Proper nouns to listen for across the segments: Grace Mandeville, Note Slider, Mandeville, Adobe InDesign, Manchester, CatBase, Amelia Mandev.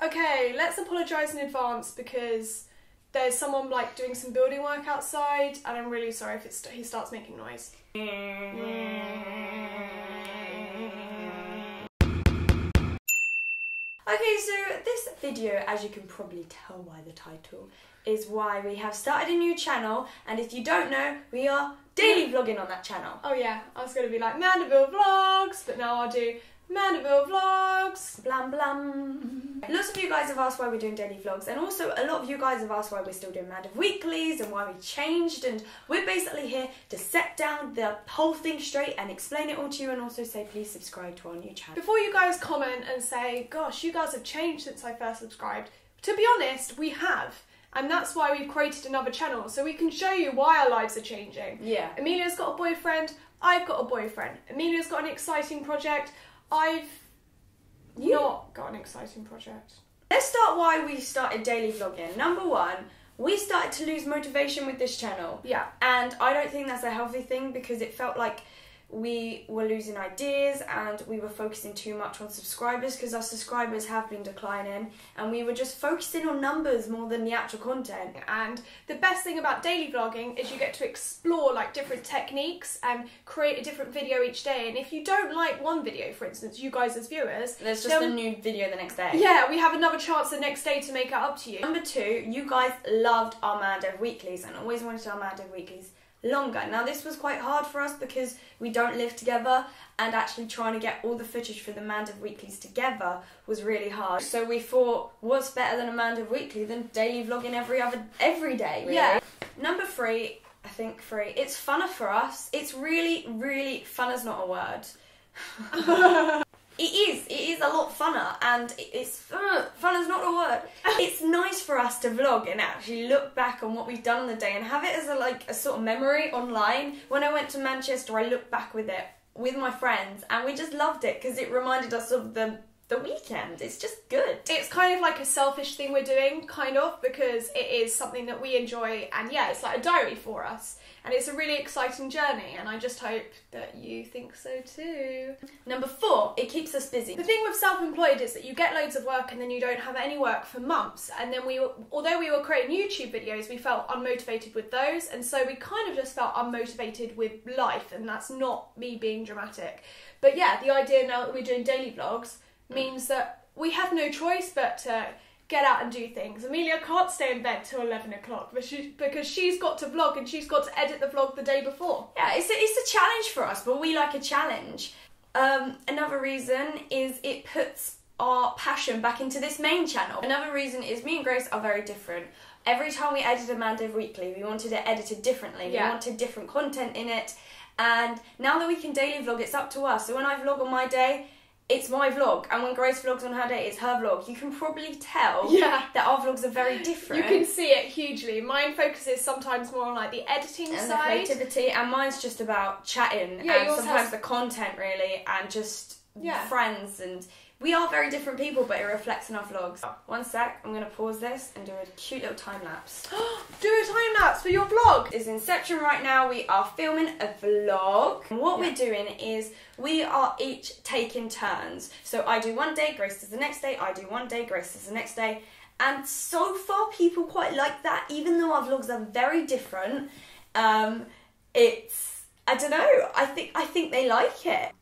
Okay, let's apologise in advance because there's someone like doing some building work outside and I'm really sorry if he starts making noise. Okay, so this video, as you can probably tell by the title, is why we have started a new channel, and if you don't know, we are daily vlogging on that channel. Oh yeah, I was going to be like Mandeville Vlogs, but now I'll do Mandeville Vlogs. Blam blam. Lots of you guys have asked why we're doing daily vlogs, and also a lot of you guys have asked why we're still doing Mandeville Weeklies and why we changed, and we're basically here to set down the whole thing straight and explain it all to you, and also say please subscribe to our new channel. Before you guys comment and say, gosh, you guys have changed since I first subscribed, to be honest, we have. And that's why we've created another channel, so we can show you why our lives are changing. Yeah. Amelia's got a boyfriend, I've got a boyfriend. Amelia's got an exciting project, I've not got an exciting project. Let's start why we started daily vlogging. Number 1, we started to lose motivation with this channel. Yeah. And I don't think that's a healthy thing because it felt like we were losing ideas and we were focusing too much on subscribers because our subscribers have been declining and we were just focusing on numbers more than the actual content. And the best thing about daily vlogging is you get to explore like different techniques and create a different video each day, and if you don't like one video, for instance, you guys as viewers, there's just a new video the next day. Yeah, we have another chance the next day to make it up to you. Number 2, you guys loved our Mandeville Weeklies and always wanted our Mandeville Weeklies longer. Now this was quite hard for us because we don't live together, and actually trying to get all the footage for the Mandeville Weeklies together was really hard. So we thought, what's better than a Mandeville Weekly than daily vlogging every day, really? Yeah. Number 3, I think 3, it's funner for us. It's really, really fun is not a word. It is a lot funner, and fun is not a word. It's nice for us to vlog and actually look back on what we've done on the day and have it as a sort of memory online. When I went to Manchester, I looked back with it with my friends and we just loved it because it reminded us of the weekend. It's just good. It's kind of like a selfish thing we're doing, kind of, because it is something that we enjoy, and yeah, it's like a diary for us. And it's a really exciting journey, and I just hope that you think so too. Number 4, it keeps us busy. The thing with self-employed is that you get loads of work and then you don't have any work for months, and then although we were creating YouTube videos, we felt unmotivated with those, and so we kind of just felt unmotivated with life, and that's not me being dramatic. But yeah, the idea now that we're doing daily vlogs means that we have no choice but to get out and do things. Amelia can't stay in bed till 11 o'clock because she's got to vlog and she's got to edit the vlog the day before. Yeah, it's a challenge for us, but we like a challenge. Another reason is it puts our passion back into this main channel. Another reason is me and Grace are very different. Every time we edited Mandeville Weekly, we wanted it edited differently. Yeah. We wanted different content in it. And now that we can daily vlog, it's up to us. So when I vlog on my day, it's my vlog, and when Grace vlogs on her day, it's her vlog. You can probably tell that our vlogs are very different. You can see it hugely. Mine focuses sometimes more on like the editing and side. And the creativity, and mine's just about chatting and sometimes the content really, and just friends, and we are very different people, but it reflects in our vlogs. One sec, I'm going to pause this and do a cute little time lapse. Do a time lapse for your vlog! It's inception right now, we are filming a vlog. And what we're doing is we are each taking turns. So I do one day, Grace does the next day, I do one day, Grace does the next day. And so far people quite like that, even though our vlogs are very different. It's, I don't know, I think they like it.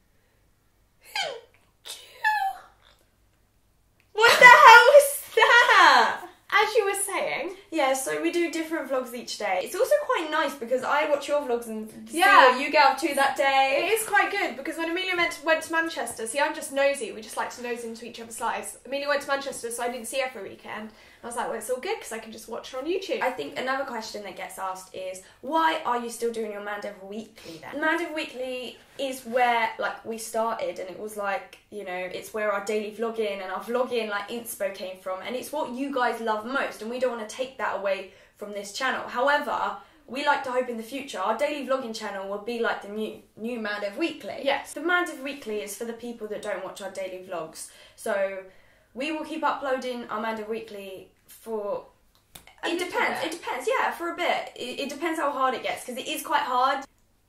What the hell was that? As you were saying. Yeah, so we do different vlogs each day. It's also quite nice because I watch your vlogs and see what you get up to that day. It is quite good because when Amelia went to Manchester, see, I'm just nosy. We just like to nose into each other's lives. Amelia went to Manchester, so I didn't see her for a weekend. I was like, well, it's all good because I can just watch her on YouTube. I think another question that gets asked is, why are you still doing your Mandeville Weekly then? Mandeville Weekly is where, like, we started, and it was like, you know, it's where our daily vlogging and our vlogging, like, inspo came from, and it's what you guys love most, and we don't want to take that away from this channel. However, we like to hope in the future our daily vlogging channel will be like the new Mandeville Weekly. Yes. The Mandeville Weekly is for the people that don't watch our daily vlogs. So we will keep uploading our Mandeville Weekly for... It depends, yeah, for a bit. It depends how hard it gets, because it is quite hard.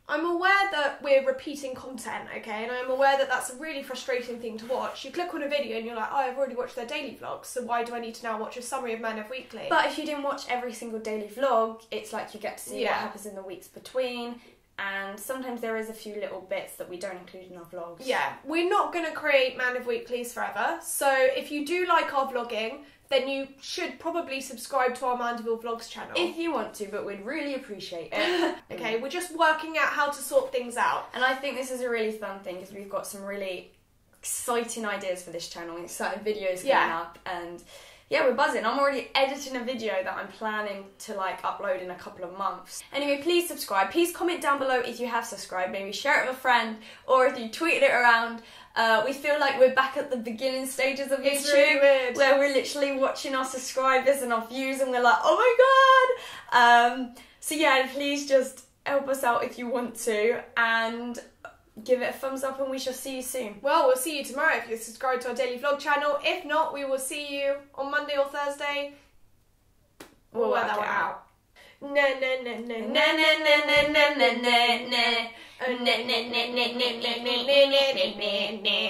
I'm aware that we're repeating content, okay, and I'm aware that that's a really frustrating thing to watch. You click on a video and you're like, oh, I've already watched their daily vlog, so why do I need to now watch a summary of Mandev Weekly? But if you didn't watch every single daily vlog, it's like you get to see what happens in the weeks between, and sometimes there is a few little bits that we don't include in our vlogs. Yeah, we're not going to create Mandev Weeklies forever, so if you do like our vlogging, then you should probably subscribe to our Mandeville Vlogs channel. If you want to, but we'd really appreciate it. Okay, we're just working out how to sort things out. And I think this is a really fun thing because we've got some really exciting ideas for this channel, exciting videos coming up, and yeah, we're buzzing. I'm already editing a video that I'm planning to like upload in a couple of months. Anyway, please subscribe. Please comment down below if you have subscribed. Maybe share it with a friend or if you tweeted it around. We feel like we're back at the beginning stages of YouTube, really, where we're literally watching our subscribers and our views and we're like, oh my god. So yeah, please just help us out if you want to and give it a thumbs up and we shall see you soon. Well, we'll see you tomorrow if you're subscribed to our daily vlog channel. If not, we will see you on Monday or Thursday. We'll work that one out. Na na na na na na na na na na.